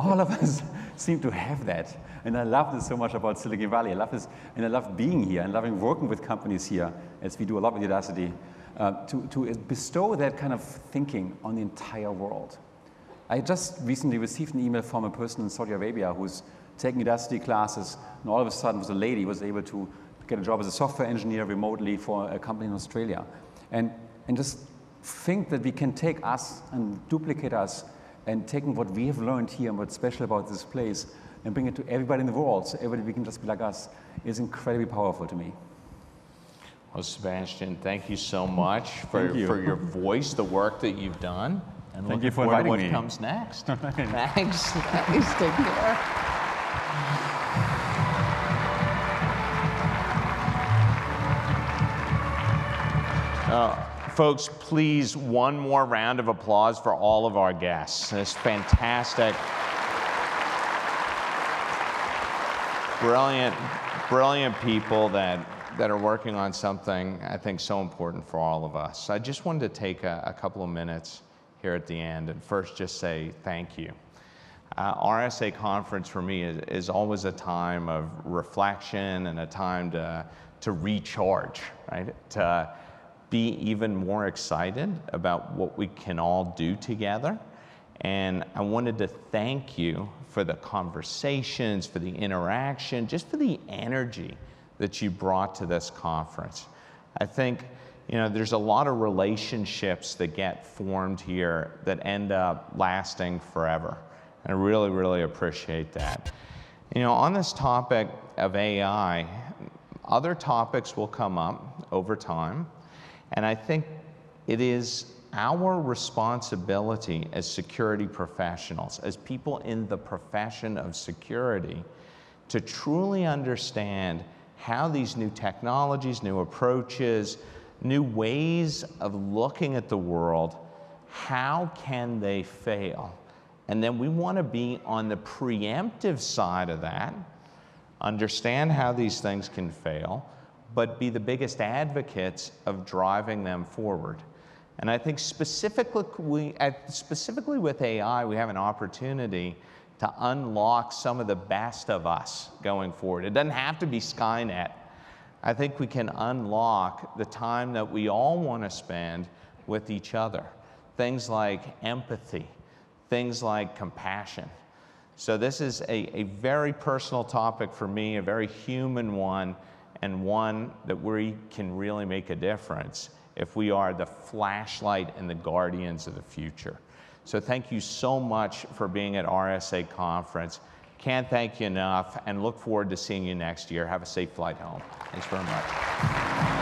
all of us seem to have that. And I love this so much about Silicon Valley. I love this, and I love being here and loving working with companies here, as we do a lot with Udacity, uh, to, to bestow that kind of thinking on the entire world. I just recently received an email from a person in Saudi Arabia who's taking Udacity classes, and all of a sudden was a lady who was able to get a job as a software engineer remotely for a company in Australia. And, and just think that we can take us and duplicate us and taking what we have learned here and what's special about this place and bring it to everybody in the world so everybody can just be like us is incredibly powerful to me. Well, Sebastian, thank you so much for, you. for your voice, the work that you've done. And thank you for inviting what me. comes next. Thanks. Thanks. Take care. Uh, folks, please, one more round of applause for all of our guests. It's fantastic. Brilliant, brilliant people that, that are working on something I think so important for all of us. I just wanted to take a, a couple of minutes here at the end and first just say thank you. Uh, R S A conference for me is, is always a time of reflection and a time to, to recharge, right? To, be even more excited about what we can all do together And I wanted to thank you for the conversations, for the interaction, just for the energy that you brought to this conference. I think, you know, there's a lot of relationships that get formed here that end up lasting forever. And I really, really appreciate that. You know, on this topic of A I, other topics will come up over time. And I think it is our responsibility as security professionals, as people in the profession of security, to truly understand how these new technologies, new approaches, new ways of looking at the world, how can they fail? And then we want to be on the preemptive side of that, understand how these things can fail, but be the biggest advocates of driving them forward. And I think specifically, specifically with A I, we have an opportunity to unlock some of the best of us going forward. It doesn't have to be Skynet. I think we can unlock the time that we all want to spend with each other. Things like empathy, things like compassion. So this is a, a very personal topic for me, a very human one, and one that we can really make a difference if we are the flashlight and the guardians of the future. So thank you so much for being at R S A Conference. Can't thank you enough, and look forward to seeing you next year. Have a safe flight home. Thanks very much.